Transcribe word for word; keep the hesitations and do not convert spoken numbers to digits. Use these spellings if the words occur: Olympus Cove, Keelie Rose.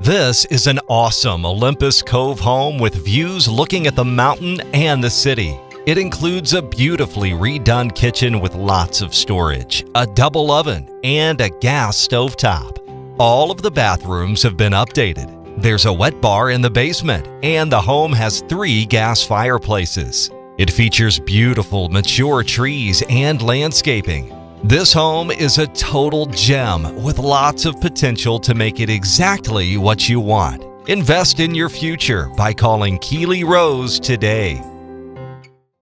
This is an awesome Olympus Cove home with views looking at the mountain and the city. It includes a beautifully redone kitchen with lots of storage, a double oven, and a gas stove top. All of the bathrooms have been updated. There's a wet bar in the basement, and the home has three gas fireplaces. It features beautiful, mature trees and landscaping. This home is a total gem with lots of potential to make it exactly what you want. Invest in your future by calling Keelie Rose today.